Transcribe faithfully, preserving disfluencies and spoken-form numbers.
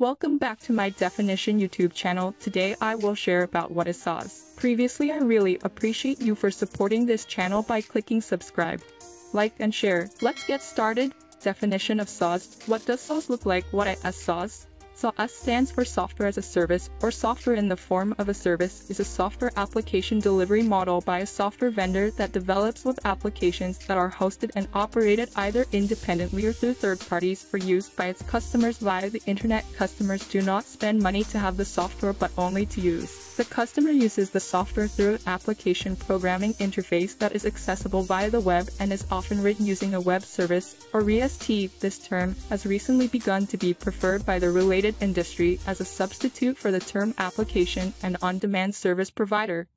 Welcome back to my Definition YouTube channel. Today I will share about what is SaaS. Previously, I really appreciate you for supporting this channel by clicking subscribe, like and share. Let's get started. Definition of SaaS. What does SaaS look like? What is SaaS? SaaS stands for Software as a Service, or software in the form of a service, is a software application delivery model by a software vendor that develops web applications that are hosted and operated either independently or through third parties for use by its customers via the internet. Customers do not spend money to have the software but only to use. The customer uses the software through an application programming interface that is accessible via the web and is often written using a web service, or R E S T. This term has recently begun to be preferred by the related industry as a substitute for the term application and on-demand service provider.